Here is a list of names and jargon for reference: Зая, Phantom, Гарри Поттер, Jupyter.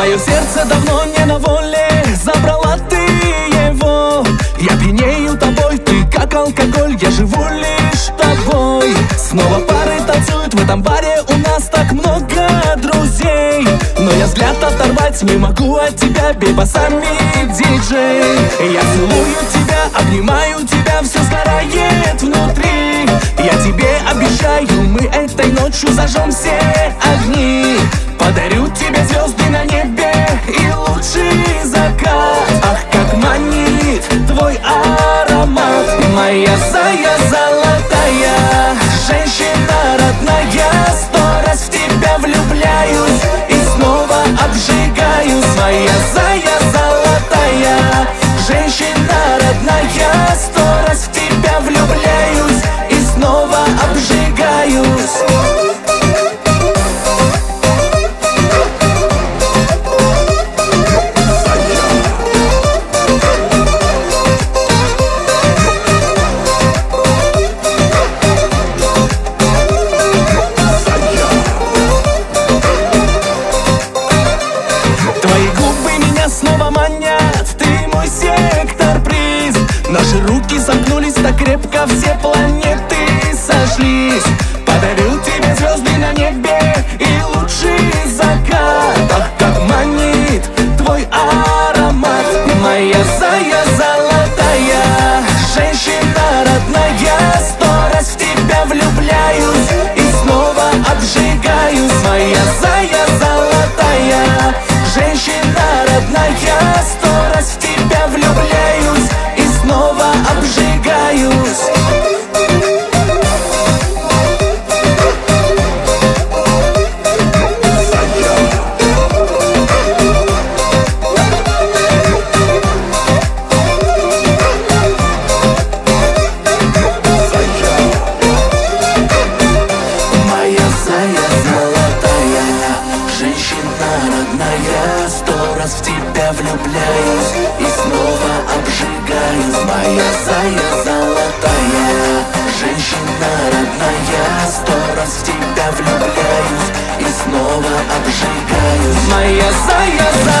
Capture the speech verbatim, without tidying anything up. Мое сердце давно не на воле, забрала ты его. Я пьянею тобой, ты как алкоголь, я живу лишь тобой. Снова пары танцуют в этом баре, у нас так много друзей. Но я взгляд оторвать не могу от тебя, бейбасами диджей. Я целую тебя, обнимаю тебя, все сгорает внутри. Я тебе обещаю, мы этой ночью зажжем все огни. Подарю тебе звезды на небе и лучший закат. Ах, как манит твой аромат. Моя Зая золотая, женщина родная, сто раз в тебя влюбляюсь и снова обжигаюсь. Моя Зая золотая, женщина родная, сто раз в тебя влюбляюсь и снова обжигаюсь. Наши руки сомкнулись так крепко, все планеты сошлись. Подарил тебе звезды на небе и лучший закат. Ах, как манит твой аромат. Моя Зая золотая, женщина родная, сто раз в тебя влюбляюсь и снова обжигаюсь. Моя Зая золотая, женщина родная, сто раз в тебя влюбляюсь и снова обжигаюсь. Влюбляюсь и снова обжигаюсь. Моя Зая золотая, женщина родная, сто раз в тебя влюбляюсь и снова обжигаюсь. Моя Зая золотая.